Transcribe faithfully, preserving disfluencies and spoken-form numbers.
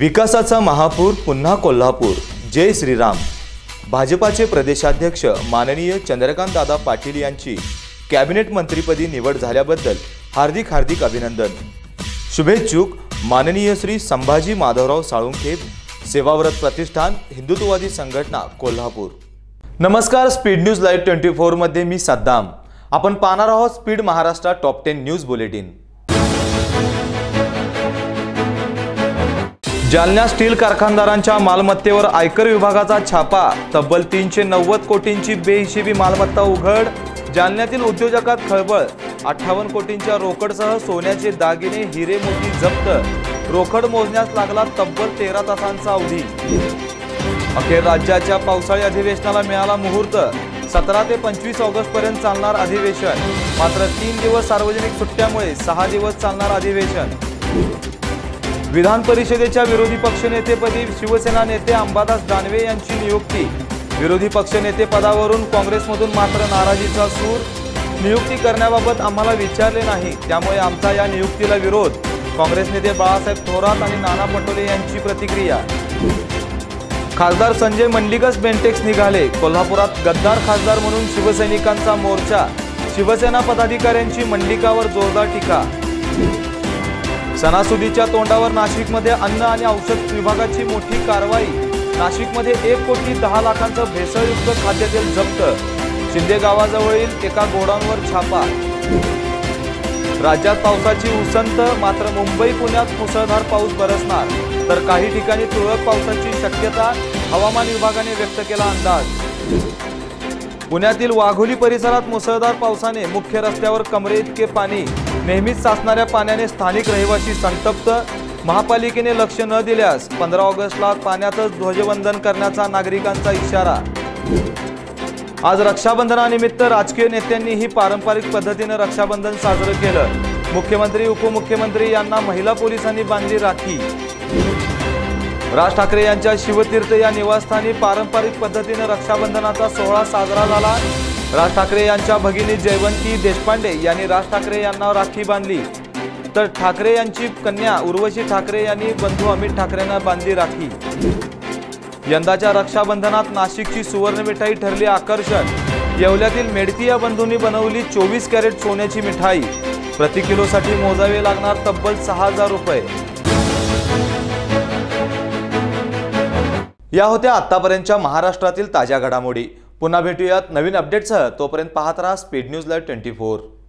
विकासाचा महापूर पुन्हा कोल्हापूर, जय श्रीराम। भाजपाचे प्रदेशाध्यक्ष माननीय चंद्रकांत दादा पाटिल यांची कॅबिनेट मंत्रीपदी निवड झाल्याबद्दल हार्दिक हार्दिक अभिनंदन। शुभेच्छुक माननीय श्री संभाजी माधवराव साळुंखे, सेवाव्रत प्रतिष्ठान, हिंदुत्ववादी संघटना, कोल्हापूर। नमस्कार, स्पीड न्यूज लाइव चोवीस मध्ये मी सद्दाम। आपण पाहणार आहोत speed Maharashtra top ten news bulletin. Jalna steel कारखानदारांच्या मालमत्तेवर आयकर विभागाचा छापा, तब्बल तीनशे नव्वद कोटींची बेहिशेबी मालमत्ता उघड। जालन्यातील उद्योजकात खळबळ, अठ्ठावन्न कोटींच्या रोकडसह सोन्याचे दागिने, हिरे मोती जप्त। रोकड मोजण्यास लागला तब्बल तेरा तासांचा अवधी। अखेर राज्याच्या पावसाळी अधिवेशनाला मिळाला मुहूर्त, सतरा ते पंचवीस ऑगस्ट पर्यंत चालणार अधिवेशन, मात्र तीन दिवस सार्वजनिक सुट्ट्यामुळे सहा दिवस चालणार अधिवेशन। विधान परिषदेच्या विरोधी पक्षनेतेपदी शिवसेना नेते अंबादास दानवे यांची नियुक्ती। विरोधी पक्षनेते पदावरून काँग्रेसमधून मात्र नाराजीचा सूर। नियुक्ती करण्याबाबत आम्हाला विचारले नाही, त्यामुळे आमचा या नियुक्तीला विरोध, काँग्रेस नेते बाळासाहेब थोरात आणि नाना पटोले यांची प्रतिक्रिया। खासदार संजय मंडलिकच बेंटेक्स निघाले, कोल्हापुरात गद्दार खासदार म्हणून शिवसैनिकांचा मोर्चा। शिवसेना पदाधिकाऱ्यांची मंडलिकावर जोरदार टीका। सणासुदीच्या तोंडावर नाशिकमध्ये अन्न आणि औषध विभागाची मोठी कारवाई। नाशिकमध्ये एक कोटी दहा लाखांचं भेसळयुक्त खाद्यतेल जप्त। शिंदे गावाजवळील एका गोडाऊनवर छापा। राज्यात पावसाची उसंत, मात्र मुंबई पुण्यात मुसळधार पाऊस बरसणार, तर काही ठिकाणी तुरळक पावसाची शक्यता, हवामान विभागाने व्यक्त केला अंदाज। पुण्यातील वाघोली परिसरात मुसळधार पावसाने मुख्य रस्त्यावर कमरे इतके पाणी, नेहमीच साचणाऱ्या पाण्याने स्थानिक रहिवासी संतप्त। महापालिकेने लक्ष न दिल्यास पंधरा ऑगस्टला पाण्यातच ध्वजवंदन करण्याचा नागरिकांचा इशारा। आज रक्षाबंधनानिमित्त राजकीय नेत्यांनीही पारंपरिक पद्धतीने रक्षाबंधन साजरं केलं। मुख्यमंत्री, उपमुख्यमंत्री यांना महिला पोलिसांनी बांधली राखी। राज ठाकरे यांच्या शिवतीर्थ या निवासस्थानी पारंपरिक पद्धतीने रक्षाबंधनाचा सोहळा साजरा झाला। राज ठाकरे यांच्या भगिनी जयवंती देशपांडे यांनी राज ठाकरे यांना राखी बांधली, तर ठाकरे यांची कन्या उर्वशी ठाकरे यांनी बंधू अमित ठाकरेंना बांधली राखी। यंदाच्या रक्षाबंधनात नाशिकची सुवर्ण मिठाई ठरली आकर्षण। येवल्यातील मेडती या बंधूंनी बनवली चोवीस कॅरेट सोन्याची मिठाई। प्रति किलोसाठी मोजावे लागणार तब्बल सहा हजार रुपये। या होत्या आतापर्यंतच्या महाराष्ट्रातील ताज्या घडामोडी। पुन्हा भेटूयात नवीन अपडेट्ससह। तोपर्यंत पाहत रहा स्पीड न्यूज लाइव चोवीस।